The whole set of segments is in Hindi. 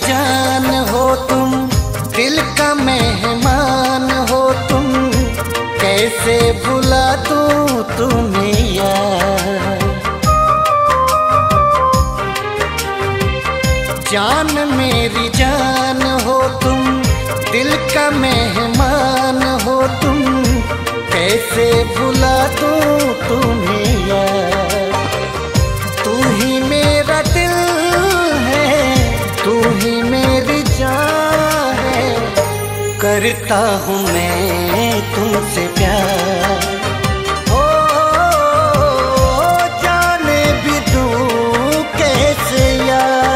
जान हो तुम, दिल का मेहमान हो तुम, कैसे भुला दूं तुम्हें यार। जान मेरी जान हो तुम, दिल का मेहमान हो तुम, कैसे भुला दूं तुम्हें यार। तू ही मेरा दिल है, तू ही मेरी जान है, करता हूँ मैं तुमसे प्यार। ओ जाने भी दूँ कैसे यार।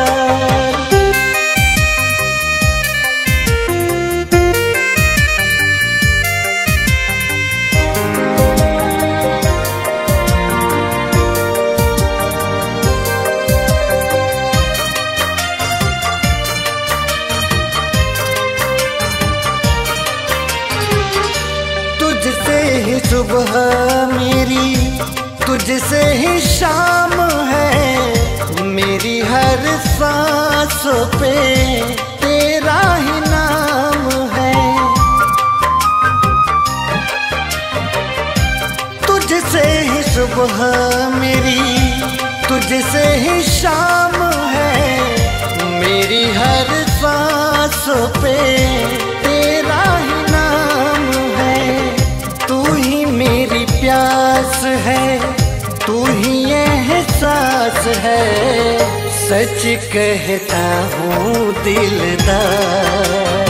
सुबह मेरी तुझसे ही शाम है, मेरी हर सांस पे तेरा ही नाम है। तुझसे ही सुबह मेरी तुझसे ही शाम है, मेरी हर सांस पे तेरा ही नाम है। तू ही मेरी प्यास है, तू ही एहसास है, सच कहता हूँ दिलदार।